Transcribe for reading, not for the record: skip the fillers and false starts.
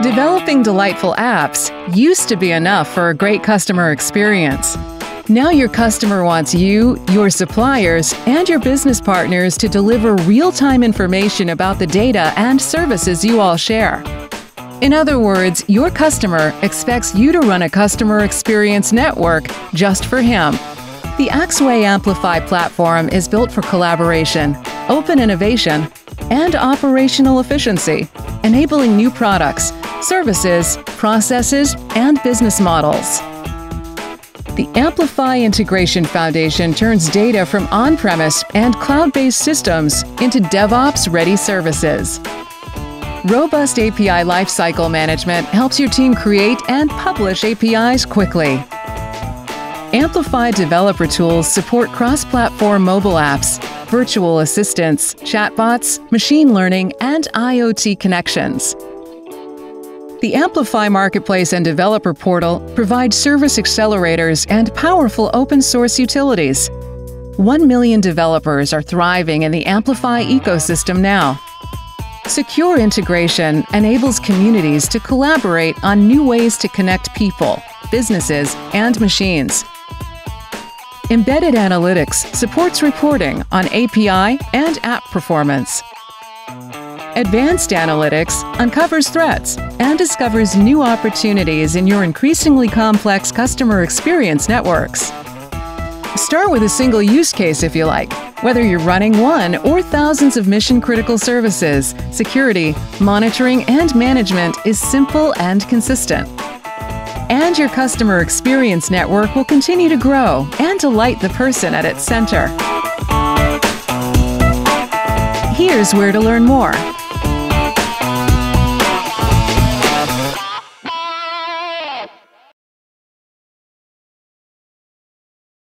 Developing delightful apps used to be enough for a great customer experience. Now your customer wants you, your suppliers, and your business partners to deliver real-time information about the data and services you all share. In other words, your customer expects you to run a customer experience network just for him. The Axway Amplify platform is built for collaboration, open innovation, and operational efficiency, enabling new products, services, processes, and business models. The Amplify Integration Foundation turns data from on-premise and cloud-based systems into DevOps-ready services. Robust API lifecycle management helps your team create and publish APIs quickly. Amplify developer tools support cross-platform mobile apps, virtual assistants, chatbots, machine learning, and IoT connections. The Amplify Marketplace and Developer Portal provide service accelerators and powerful open-source utilities. 1 million developers are thriving in the Amplify ecosystem now. Secure integration enables communities to collaborate on new ways to connect people, businesses, and machines. Embedded analytics supports reporting on API and app performance. Advanced analytics uncovers threats and discovers new opportunities in your increasingly complex customer experience networks. Start with a single use case if you like, whether you're running one or thousands of mission-critical services. Security, monitoring, and management is simple and consistent. And your customer experience network will continue to grow and delight the person at its center. Here's where to learn more.